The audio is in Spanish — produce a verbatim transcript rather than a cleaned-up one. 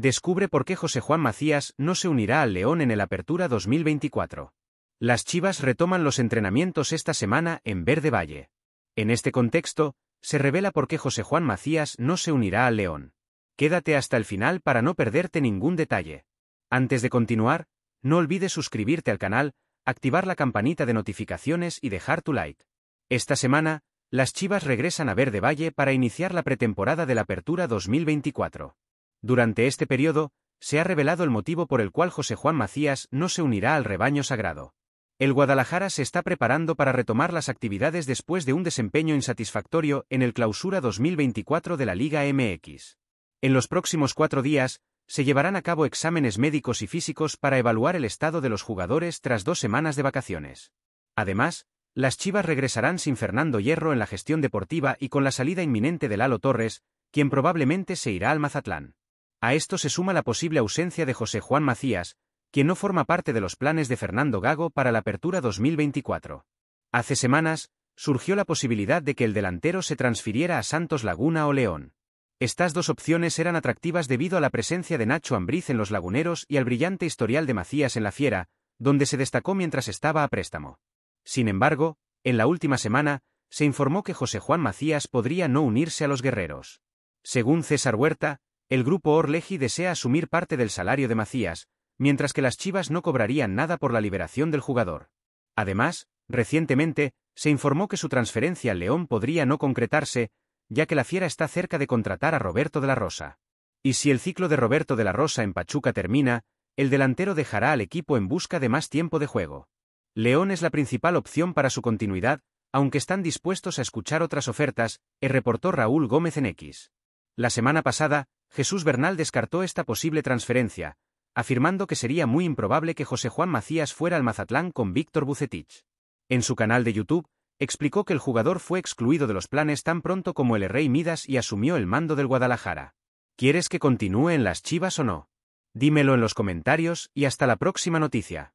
Descubre por qué José Juan Macías no se unirá al León en el Apertura dos mil veinticuatro. Las Chivas retoman los entrenamientos esta semana en Verde Valle. En este contexto, se revela por qué José Juan Macías no se unirá al León. Quédate hasta el final para no perderte ningún detalle. Antes de continuar, no olvides suscribirte al canal, activar la campanita de notificaciones y dejar tu like. Esta semana, las Chivas regresan a Verde Valle para iniciar la pretemporada de la Apertura dos mil veinticuatro. Durante este periodo, se ha revelado el motivo por el cual José Juan Macías no se unirá al Rebaño Sagrado. El Guadalajara se está preparando para retomar las actividades después de un desempeño insatisfactorio en el Clausura dos mil veinticuatro de la Liga M X. En los próximos cuatro días, se llevarán a cabo exámenes médicos y físicos para evaluar el estado de los jugadores tras dos semanas de vacaciones. Además, las Chivas regresarán sin Fernando Hierro en la gestión deportiva y con la salida inminente de Lalo Torres, quien probablemente se irá al Mazatlán. A esto se suma la posible ausencia de José Juan Macías, quien no forma parte de los planes de Fernando Gago para la Apertura dos mil veinticuatro. Hace semanas, surgió la posibilidad de que el delantero se transfiriera a Santos Laguna o León. Estas dos opciones eran atractivas debido a la presencia de Nacho Ambriz en los Laguneros y al brillante historial de Macías en la Fiera, donde se destacó mientras estaba a préstamo. Sin embargo, en la última semana, se informó que José Juan Macías podría no unirse a los Guerreros. Según César Huerta, el grupo Orlegi desea asumir parte del salario de Macías, mientras que las Chivas no cobrarían nada por la liberación del jugador. Además, recientemente, se informó que su transferencia al León podría no concretarse, ya que la Fiera está cerca de contratar a Roberto de la Rosa. Y si el ciclo de Roberto de la Rosa en Pachuca termina, el delantero dejará al equipo en busca de más tiempo de juego. León es la principal opción para su continuidad, aunque están dispuestos a escuchar otras ofertas, reportó Raúl Gómez en X. La semana pasada, Jesús Bernal descartó esta posible transferencia, afirmando que sería muy improbable que José Juan Macías fuera al Mazatlán con Víctor Bucetich. En su canal de YouTube, explicó que el jugador fue excluido de los planes tan pronto como el Rey Midas y asumió el mando del Guadalajara. ¿Quieres que continúe en las Chivas o no? Dímelo en los comentarios y hasta la próxima noticia.